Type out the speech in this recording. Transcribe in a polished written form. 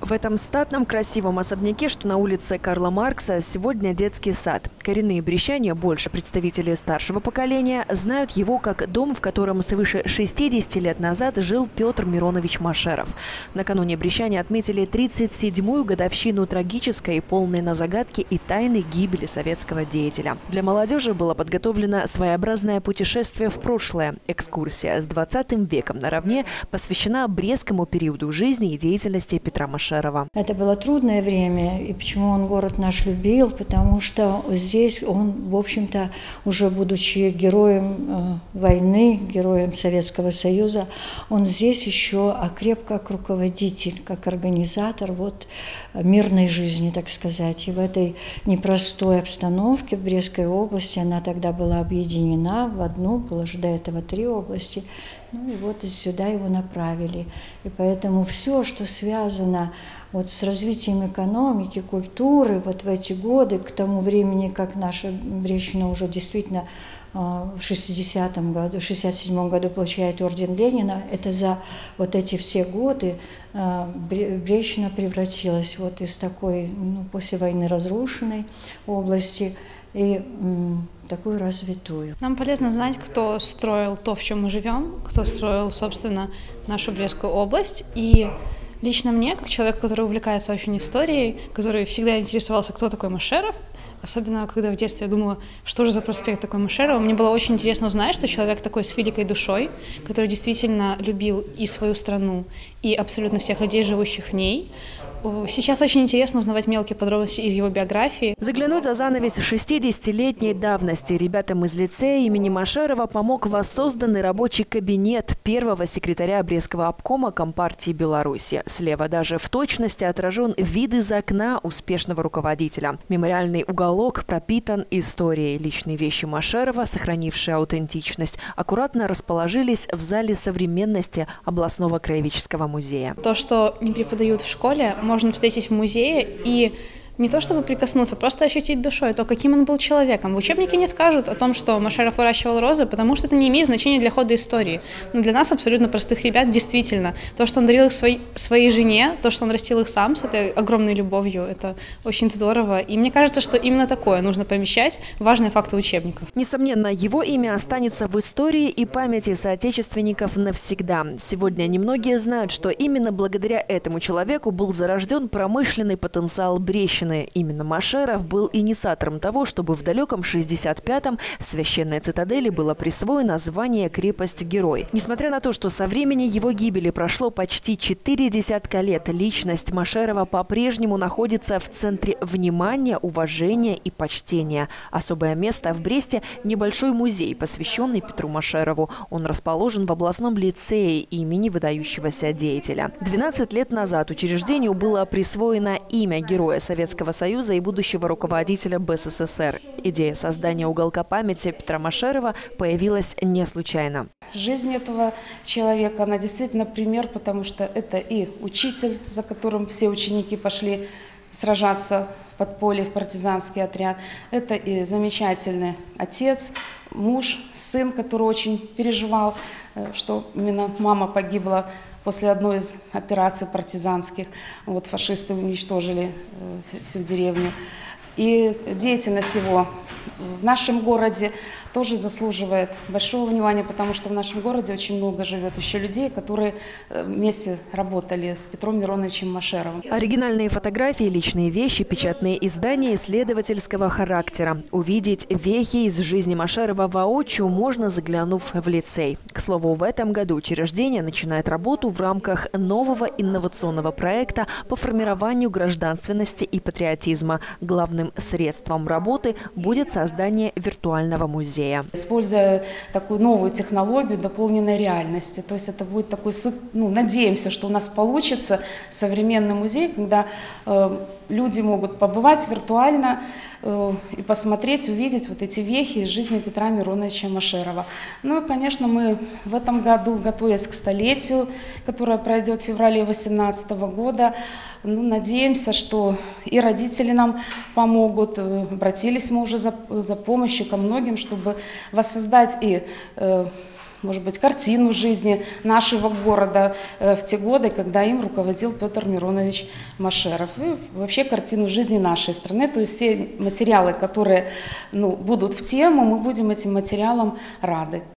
В этом статном красивом особняке, что на улице Карла Маркса, сегодня детский сад. Коренные брещане, больше представители старшего поколения, знают его как дом, в котором свыше 60 лет назад жил Петр Миронович Машеров. Накануне брещане отметили 37-ю годовщину трагической, полной на загадки и тайны гибели советского деятеля. Для молодежи было подготовлено своеобразное путешествие в прошлое. Экскурсия с 20 веком наравне посвящена брестскому периоду жизни и деятельности Петра Машерова. Это было трудное время, и почему он город наш любил, потому что здесь он, в общем-то, уже будучи героем войны, героем Советского Союза, он здесь еще окреп как руководитель, как организатор вот мирной жизни, так сказать. И в этой непростой обстановке в Брестской области, она тогда была объединена в одну, было же до этого 3 области, ну и вот сюда его направили. И поэтому все, что связано вот с развитием экономики, культуры, вот в эти годы, к тому времени, как наша брещина уже действительно в 60-м году, в 67-м году получает орден Ленина, это за вот эти все годы брещина превратилась вот из такой, ну, после войны разрушенной области и такую развитую. Нам полезно знать, кто строил то, в чем мы живем, кто строил, собственно, нашу Брестскую область. И лично мне, как человек, который увлекается очень историей, который всегда интересовался, кто такой Машеров, особенно когда в детстве я думала, что же за проспект такой Машерова, мне было очень интересно узнать, что человек такой с великой душой, который действительно любил и свою страну, и абсолютно всех людей, живущих в ней. Сейчас очень интересно узнавать мелкие подробности из его биографии. Заглянуть за занавес 60-летней давности ребятам из лицея имени Машерова помог воссозданный рабочий кабинет первого секретаря Брестского обкома Компартии Беларуси. Слева даже в точности отражен вид из окна успешного руководителя. Мемориальный уголок пропитан историей. Личные вещи Машерова, сохранившие аутентичность, аккуратно расположились в зале современности областного краеведческого музея. То, что не преподают в школе, можно встретить в музее и не то чтобы прикоснуться, просто ощутить душой то, каким он был человеком. В учебнике не скажут о том, что Машеров выращивал розы, потому что это не имеет значения для хода истории. Но для нас, абсолютно простых ребят, действительно, то, что он дарил их своей жене, то, что он растил их сам с этой огромной любовью, это очень здорово. И мне кажется, что именно такое нужно помещать в важные факты учебников. Несомненно, его имя останется в истории и памяти соотечественников навсегда. Сегодня немногие знают, что именно благодаря этому человеку был зарожден промышленный потенциал брещины. Именно Машеров был инициатором того, чтобы в далеком 65-м священной цитадели было присвоено звание «Крепость-герой». Несмотря на то, что со времени его гибели прошло почти 40 лет, личность Машерова по-прежнему находится в центре внимания, уважения и почтения. Особое место в Бресте – небольшой музей, посвященный Петру Машерову. Он расположен в областном лицее имени выдающегося деятеля. 12 лет назад учреждению было присвоено имя Героя Советского Союза и будущего руководителя БССР. Идея создания уголка памяти Петра Машерова появилась не случайно. Жизнь этого человека, она действительно пример, потому что это и учитель, за которым все ученики пошли сражаться в подполье, в партизанский отряд. Это и замечательный отец, муж, сын, который очень переживал, что именно мама погибла после одной из операций партизанских. Вот фашисты уничтожили всю деревню. И деятельность его в нашем городе тоже заслуживает большого внимания, потому что в нашем городе очень много живет еще людей, которые вместе работали с Петром Мироновичем Машеровым. Оригинальные фотографии, личные вещи, печатные издания исследовательского характера. Увидеть вехи из жизни Машерова воочию можно, заглянув в лицей. К слову, в этом году учреждение начинает работу в рамках нового инновационного проекта по формированию гражданственности и патриотизма. Главным средством работы будет создание виртуального музея. Используя такую новую технологию дополненной реальности. То есть это будет такой, ну, надеемся, что у нас получится современный музей, когда люди могут побывать виртуально и посмотреть, увидеть вот эти вехи из жизни Петра Мироновича Машерова. Ну и, конечно, мы в этом году, готовясь к столетию, которое пройдет в феврале 2018 года, ну, надеемся, что и родители нам помогут. Обратились мы уже за помощью ко многим, чтобы воссоздать и может быть, картину жизни нашего города в те годы, когда им руководил Петр Миронович Машеров. И вообще картину жизни нашей страны. То есть все материалы, которые будут в тему, мы будем этим материалам рады.